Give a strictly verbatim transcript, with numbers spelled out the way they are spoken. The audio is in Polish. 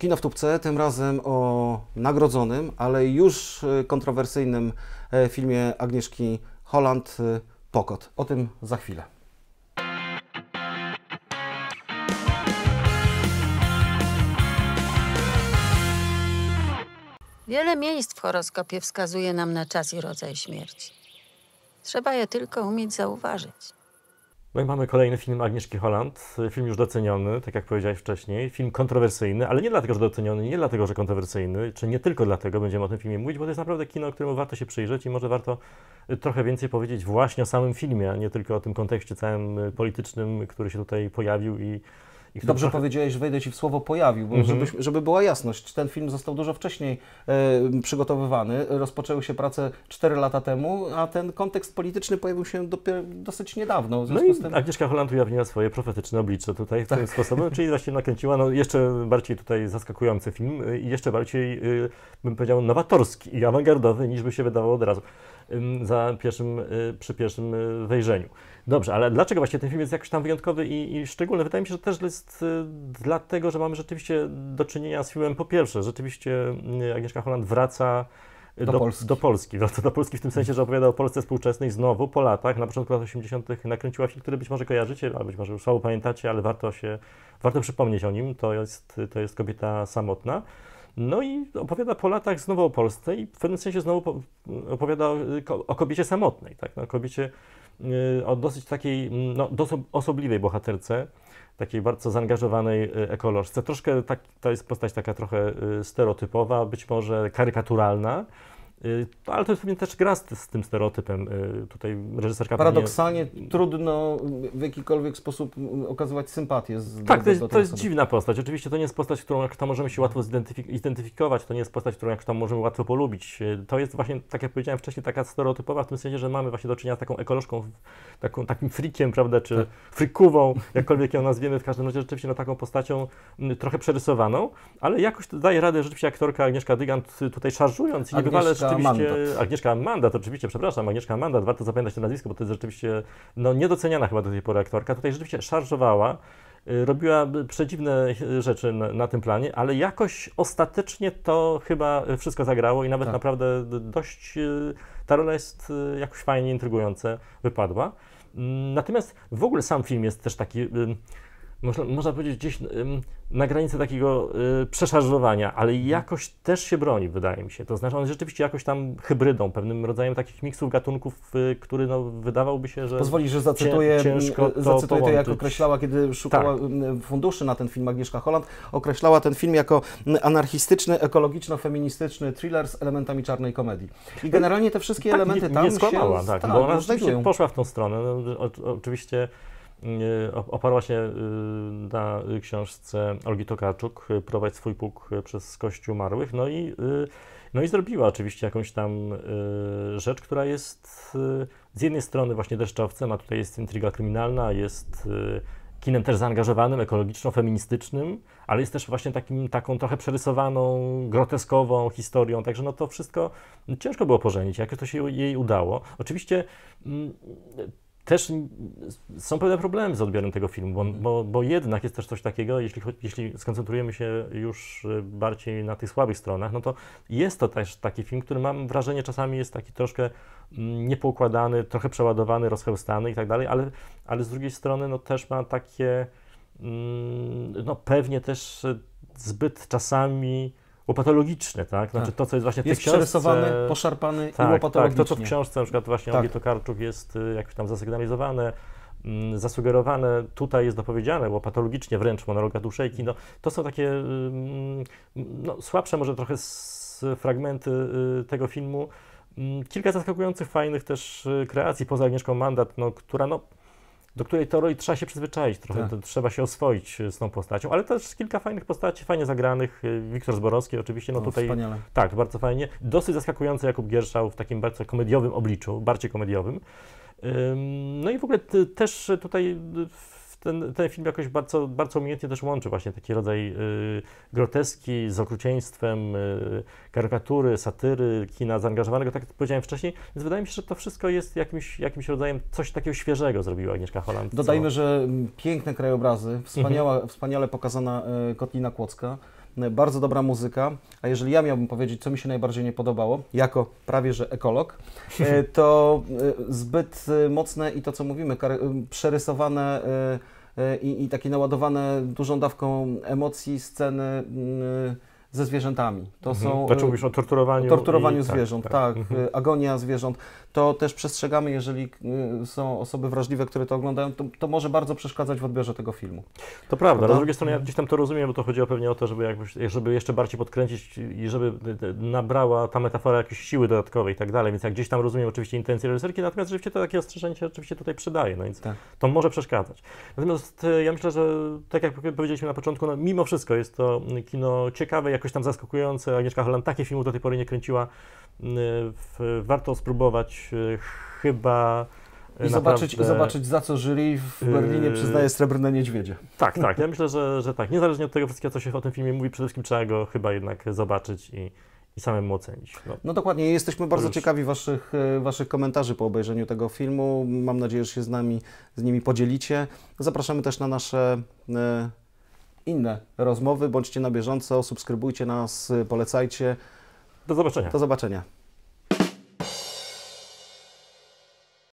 Kino w tubce, tym razem o nagrodzonym, ale już kontrowersyjnym filmie Agnieszki Holland Pokot. O tym za chwilę. Wiele miejsc w horoskopie wskazuje nam na czas i rodzaj śmierci. Trzeba je tylko umieć zauważyć. No i mamy kolejny film Agnieszki Holland, film już doceniony, tak jak powiedziałeś wcześniej, film kontrowersyjny, ale nie dlatego, że doceniony, nie dlatego, że kontrowersyjny, czy nie tylko dlatego będziemy o tym filmie mówić, bo to jest naprawdę kino, któremu warto się przyjrzeć i może warto trochę więcej powiedzieć właśnie o samym filmie, a nie tylko o tym kontekście całym politycznym, który się tutaj pojawił i... I Dobrze trochę... powiedziałeś, że wejdę Ci w słowo pojawił, bo mhm. żeby, żeby była jasność, ten film został dużo wcześniej e, przygotowywany, rozpoczęły się prace cztery lata temu, a ten kontekst polityczny pojawił się dopiero dosyć niedawno. W związku no i z tym... Agnieszka Holland ujawniła swoje profetyczne oblicze tutaj tak. tym sposobem, czyli właśnie nakręciła no, jeszcze bardziej tutaj zaskakujący film i jeszcze bardziej, y, bym powiedział, nowatorski i awangardowy, niż by się wydawało od razu. Za pierwszym, przy pierwszym wejrzeniu. Dobrze, ale dlaczego właśnie ten film jest jakoś tam wyjątkowy i, i szczególny? Wydaje mi się, że też jest dlatego, że mamy rzeczywiście do czynienia z filmem, po pierwsze, rzeczywiście Agnieszka Holland wraca do, do, Polski. do Polski. Wraca do Polski w tym sensie, że opowiada o Polsce współczesnej znowu, po latach, na początku lat osiemdziesiątych nakręciła film, który być może kojarzycie, a być może już słabo pamiętacie, ale warto się, warto przypomnieć o nim, to jest, to jest kobieta samotna. No i opowiada po latach znowu o Polsce i w pewnym sensie znowu opowiada o, o kobiecie samotnej, tak? O kobiecie, o dosyć takiej no, dosyć osobliwej bohaterce, takiej bardzo zaangażowanej ekolożce. Troszkę tak, to jest postać taka trochę stereotypowa, być może karykaturalna. Ale to jest pewnie też gra z, z tym stereotypem. Tutaj reżyserka paradoksalnie pewnie... trudno w jakikolwiek sposób okazywać sympatię. Z tak, do, to jest, do to jest dziwna postać. Oczywiście to nie jest postać, którą jak to możemy się łatwo zidentyfikować, to nie jest postać, którą jak to możemy łatwo polubić. To jest właśnie, tak jak powiedziałem wcześniej, taka stereotypowa w tym sensie, że mamy właśnie do czynienia z taką ekolożką, taką, takim frikiem, prawda, czy frykową, jakkolwiek ją nazwiemy, w każdym razie rzeczywiście no, taką postacią m, trochę przerysowaną, ale jakoś daje radę rzeczywiście aktorka Agnieszka Dygant tutaj szarżując i niebywale Mandat. Agnieszka Mandat, oczywiście, przepraszam, Agnieszka Mandat, warto zapamiętać to nazwisko, bo to jest rzeczywiście no, niedoceniana chyba do tej pory aktorka. Tutaj rzeczywiście szarżowała, y, robiła przedziwne rzeczy na, na tym planie, ale jakoś ostatecznie to chyba wszystko zagrało i nawet tak. naprawdę dość, y, ta rola jest y, jakoś fajnie intrygująca, wypadła. Y, natomiast w ogóle sam film jest też taki... Y, Można, można powiedzieć gdzieś ym, na granicy takiego y, przeszarżowania, ale jakoś też się broni, wydaje mi się. To znaczy on jest rzeczywiście jakoś tam hybrydą, pewnym rodzajem takich miksów gatunków, y, który no, wydawałoby się, że pozwolisz, że zacytuję, ciężko to zacytuję to, jak określała, kiedy szukała tak. funduszy na ten film Agnieszka Holland, określała ten film jako anarchistyczny, ekologiczno-feministyczny thriller z elementami czarnej komedii. I generalnie te wszystkie tak, elementy nie, tam nie skłamała, się tak, tak, bo ona rzeczywiście poszła w tą stronę. No, o, oczywiście oparła się na książce Olgi Tokarczuk, Prowadź swój pług przez kości umarłych, no i, no i zrobiła oczywiście jakąś tam rzecz, która jest z jednej strony właśnie deszczowcem, a tutaj jest intryga kryminalna, jest kinem też zaangażowanym, ekologiczno-feministycznym, ale jest też właśnie takim, taką trochę przerysowaną, groteskową historią, także no to wszystko ciężko było pożenić, jak to się jej udało. Oczywiście też są pewne problemy z odbiorem tego filmu, bo, bo, bo jednak jest też coś takiego, jeśli, jeśli skoncentrujemy się już bardziej na tych słabych stronach, no to jest to też taki film, który mam wrażenie czasami jest taki troszkę niepoukładany, trochę przeładowany, rozchełstany i tak dalej, ale, ale z drugiej strony no też ma takie, no pewnie też zbyt czasami łopatologiczne, tak? Znaczy tak. to, co jest właśnie w tej książce... Jest przerysowany, poszarpany tak, i łopatologiczny. Tak, to, co w książce na przykład właśnie tak. Olgi Tokarczuk jest jakoś tam zasygnalizowane, m, zasugerowane, tutaj jest dopowiedziane, łopatologicznie wręcz, monologa Duszejki, no to są takie m, no, słabsze może trochę z fragmenty y, tego filmu. M, kilka zaskakujących, fajnych też kreacji, poza Agnieszką Mandat, no, która no do której to roli trzeba się przyzwyczaić, trochę tak. trzeba się oswoić z tą postacią, ale też kilka fajnych postaci, fajnie zagranych. Wiktor Zborowski oczywiście, no, no tutaj, wspaniale. Tak, bardzo fajnie. Dosyć zaskakujący Jakub Gierszał w takim bardzo komediowym obliczu, bardziej komediowym. Ym, no i w ogóle ty, też tutaj ten, ten film jakoś bardzo, bardzo umiejętnie też łączy właśnie taki rodzaj y, groteski z okrucieństwem, y, karykatury, satyry, kina zaangażowanego, tak jak powiedziałem wcześniej, więc wydaje mi się, że to wszystko jest jakimś, jakimś rodzajem coś takiego świeżego zrobiła Agnieszka Holland. Dodajmy, co... że piękne krajobrazy, wspaniała, mhm. wspaniale pokazana y, kotlina Kłodzka, bardzo dobra muzyka, a jeżeli ja miałbym powiedzieć, co mi się najbardziej nie podobało, jako prawie że ekolog, to zbyt mocne i to, co mówimy, przerysowane i, i takie naładowane dużą dawką emocji sceny ze zwierzętami. To mhm. są... Znaczy mówisz o torturowaniu, o torturowaniu i... zwierząt, tak, tak. tak. Mhm. Agonia zwierząt. To też przestrzegamy, jeżeli są osoby wrażliwe, które to oglądają, to, to może bardzo przeszkadzać w odbiorze tego filmu. To prawda, ale z drugiej strony ja gdzieś tam to rozumiem, bo to chodziło pewnie o to, żeby, jakbyś, żeby jeszcze bardziej podkręcić i żeby nabrała ta metafora jakiejś siły dodatkowej i tak dalej, więc jak gdzieś tam rozumiem oczywiście intencje reżyserki, natomiast oczywiście to takie ostrzeżenie się oczywiście tutaj przydaje, no więc tak. to może przeszkadzać. Natomiast ja myślę, że tak jak powiedzieliśmy na początku, no, mimo wszystko jest to kino ciekawe, jakoś tam zaskakujące. Agnieszka Holland takich filmów do tej pory nie kręciła. Warto spróbować chyba... I zobaczyć, naprawdę... i zobaczyć, za co jury w Berlinie przyznaje Srebrne Niedźwiedzie. Tak, tak. Ja myślę, że, że tak. Niezależnie od tego wszystkiego, co się o tym filmie mówi, przede wszystkim trzeba go chyba jednak zobaczyć i, i samemu ocenić. No, no dokładnie. Jesteśmy bardzo już... ciekawi waszych, waszych komentarzy po obejrzeniu tego filmu. Mam nadzieję, że się z nami, z nimi podzielicie. Zapraszamy też na nasze... inne rozmowy. Bądźcie na bieżąco, subskrybujcie nas, polecajcie. Do zobaczenia. Do zobaczenia.